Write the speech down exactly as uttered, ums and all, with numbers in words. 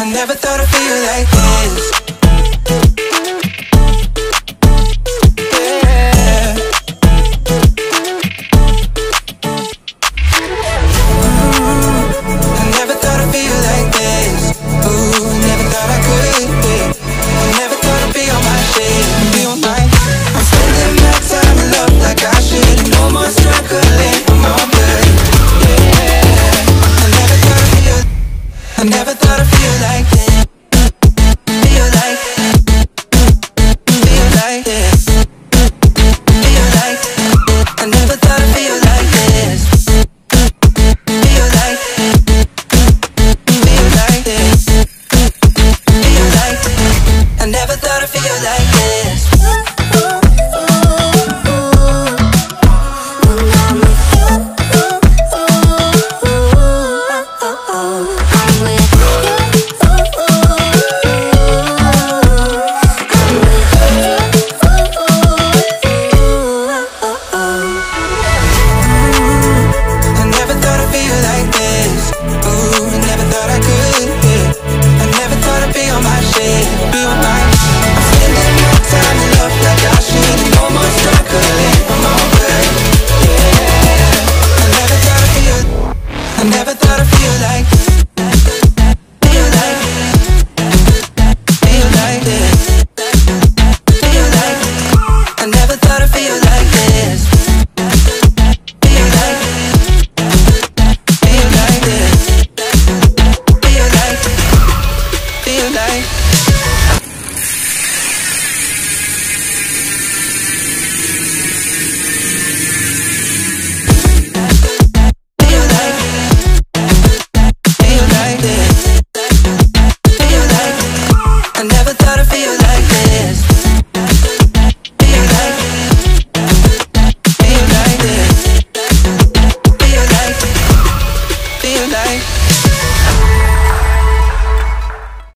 I never thought I'd feel like this.